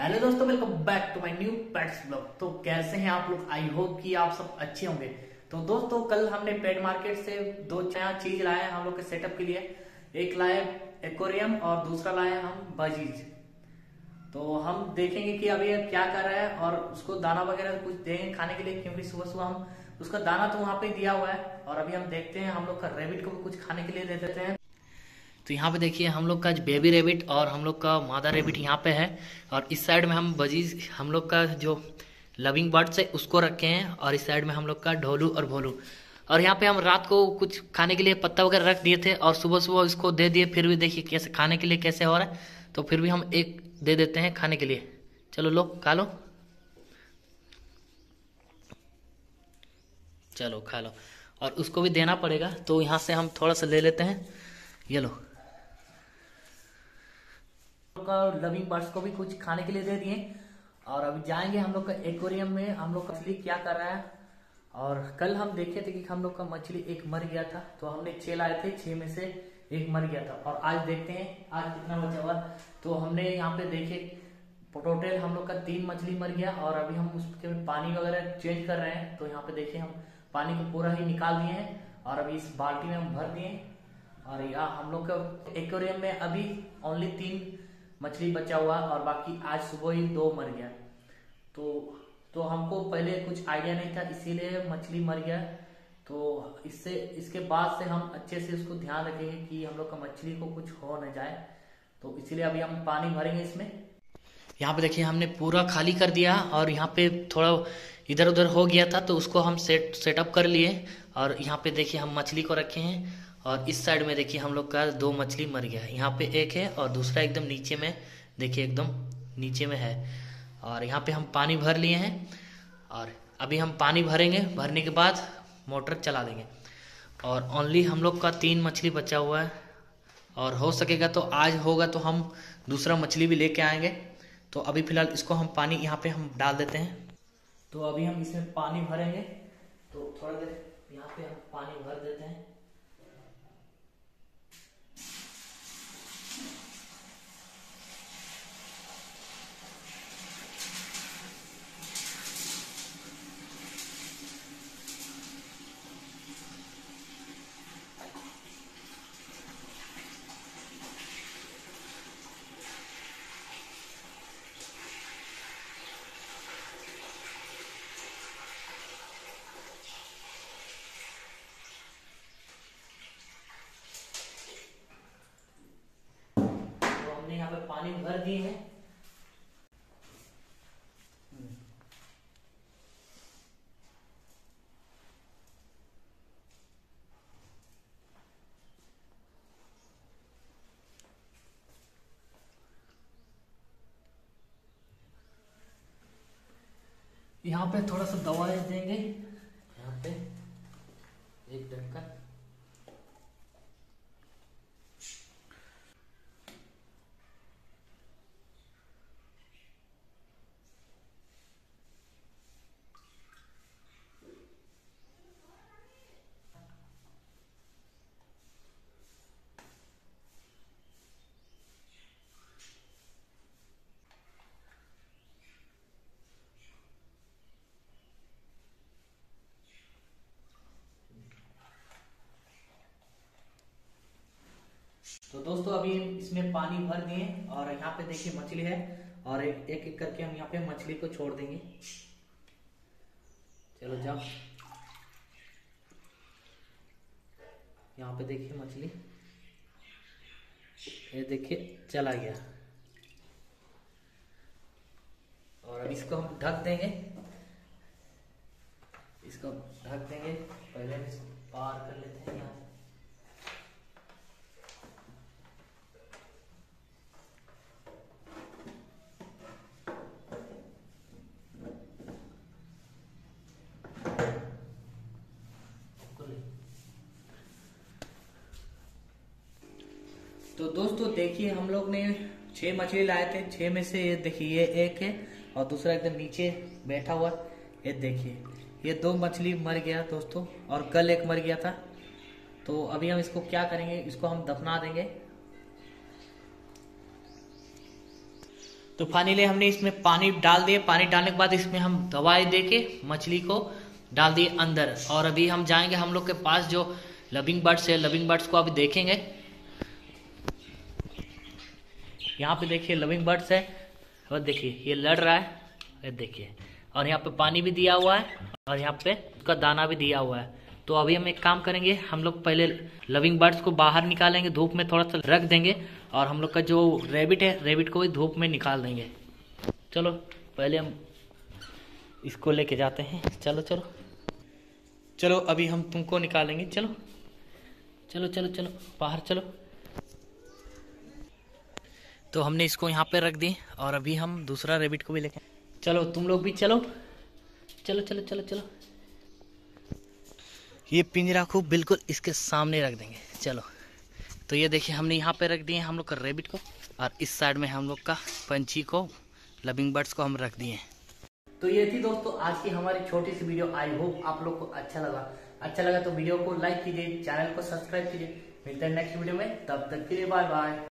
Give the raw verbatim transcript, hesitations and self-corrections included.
Hello दोस्तों, welcome back to my new pets blog. तो कैसे हैं आप लोग? आई होप कि आप सब अच्छे होंगे। तो दोस्तों, कल हमने पेट मार्केट से दो नया चीज लाए हैं हम लोग के सेटअप के लिए। एक लाए एक्वेरियम और दूसरा लाए हम बजीज। तो हम देखेंगे कि अभी क्या कर रहा है और उसको दाना वगैरह कुछ देंगे खाने के लिए, क्योंकि सुबह सुबह हम उसका दाना तो वहाँ पे दिया हुआ है। और अभी हम देखते हैं, हम लोग का रेबिट को कुछ खाने के लिए दे देते हैं। तो यहाँ पे देखिए, हम लोग का बेबी रेबिट और हम लोग का मादा रेबिट यहाँ पे है। और इस साइड में हम बजीज, हम लोग का जो लविंग बर्ड्स है, उसको रखे हैं। और इस साइड में हम लोग का ढोलू और भोलू। और यहाँ पे हम रात को कुछ खाने के लिए पत्ता वगैरह रख दिए थे और सुबह सुबह इसको दे दिए। फिर भी देखिए कैसे खाने के लिए कैसे हो रहा है। तो फिर भी हम एक दे देते हैं खाने के लिए। चलो लो, खा लो, चलो खा लो। और उसको भी देना पड़ेगा, तो यहाँ से हम थोड़ा सा ले लेते हैं। ये लो, लविंग बर्ड्स को भी कुछ खाने के लिए दे दिए। और अभी जाएंगे हम लोग का एक्वेरियम में, हम लोग का मछली क्या कर रहा है। और कल हम देखे थे कि हम लोग का मछली एक मर गया था, तो हमने छह लाए थे, छह में से एक मर गया था। और आज देखते हैं आज कितना बचा हुआ। तो हमने यहाँ पे देखे टोटल हम लोग का तीन मछली मर गया। और अभी हम उसके पानी वगैरह चेंज कर रहे हैं। तो यहाँ पे देखिए, हम पानी को पूरा ही निकाल दिए हैं और अभी इस बाल्टी में हम भर दिए। और यहाँ हम लोग के एक्वेरियम में अभी ओनली तीन मछली बचा हुआ और बाकी आज सुबह ही दो मर गया। तो तो हमको पहले कुछ आइडिया नहीं था, इसीलिए मछली मर गया। तो इससे इसके बाद से हम अच्छे से उसको ध्यान रखेंगे कि हम लोग का मछली को कुछ हो न जाए। तो इसीलिए अभी हम पानी भरेंगे इसमें। यहाँ पे देखिए, हमने पूरा खाली कर दिया और यहाँ पे थोड़ा इधर उधर हो गया था, तो उसको हम सेट सेटअप कर लिए। और यहाँ पे देखिए, हम मछली को रखे हैं। और इस साइड में देखिए, हम लोग का दो मछली मर गया है। यहाँ पे एक है और दूसरा एकदम नीचे में देखिए, एकदम नीचे में है। और यहाँ पे हम पानी भर लिए हैं और अभी हम पानी भरेंगे। भरने के बाद मोटर चला देंगे। और ओनली हम लोग का तीन मछली बचा हुआ है। और हो सकेगा तो आज होगा तो हम दूसरा मछली भी लेके आएंगे। तो अभी फिलहाल इसको हम पानी यहाँ पे हम डाल देते हैं। तो अभी हम इसमें पानी भरेंगे। तो थोड़ा देर यहाँ पे हम पानी भर देते हैं। यहाँ पे पानी भर दिए हैं। यहाँ पे थोड़ा सा दवाई देंगे, यहाँ पे एक ढक्कन। तो दोस्तों, अभी इसमें पानी भर दिए और यहाँ पे देखिए मछली है। और एक एक, एक करके हम यहाँ पे मछली को छोड़ देंगे। चलो जाओ, यहाँ पे देखिए मछली, ये देखिए चला गया। और अब इसको हम ढक देंगे, इसको ढक देंगे। पहले पार कर लेते हैं यहाँ। तो दोस्तों देखिए, हम लोग ने छह मछली लाए थे। छह में से ये देखिए, ये एक है और दूसरा एकदम नीचे बैठा हुआ। ये देखिए, ये दो मछली मर गया दोस्तों। और कल एक मर गया था। तो अभी हम इसको क्या करेंगे, इसको हम दफना देंगे। तो फाइनली हमने इसमें पानी डाल दिए। पानी डालने के बाद इसमें हम दवाई देके मछली को डाल दिए अंदर। और अभी हम जाएंगे हम लोग के पास जो लविंग बर्ड्स है, लविंग बर्ड्स को अभी देखेंगे। यहाँ पे देखिए लविंग बर्ड्स है और देखिए ये लड़ रहा है, ये देखिए। और यहाँ पे पानी भी दिया हुआ है और यहाँ पे उसका दाना भी दिया हुआ है। तो अभी हम एक काम करेंगे, हम लोग पहले लविंग बर्ड्स को बाहर निकालेंगे, धूप में थोड़ा सा रख देंगे। और हम लोग का जो रैबिट है, रैबिट को भी धूप में निकाल देंगे। चलो पहले हम इसको लेके जाते हैं। चलो चलो चलो अभी हम तुमको निकालेंगे। चलो चलो चलो चलो बाहर चलो। तो हमने इसको यहाँ पे रख दी और अभी हम दूसरा रैबिट को भी लेके, चलो तुम लोग भी चलो चलो चलो चलो चलो। ये पिंजरा को बिल्कुल इसके सामने रख देंगे। चलो तो ये देखिए हमने यहाँ पे रख दिए हम लोग का रैबिट को, और इस साइड में हम लोग का पंछी को, लविंग बर्ड्स को हम रख दिए। तो ये थी दोस्तों आज की हमारी छोटी सी वीडियो। आई होप आप लोग को अच्छा लगा। अच्छा लगा तो वीडियो को लाइक कीजिए, चैनल को सब्सक्राइब कीजिए। मिलते हैं नेक्स्ट वीडियो में, तब तक के लिए बाय बाय।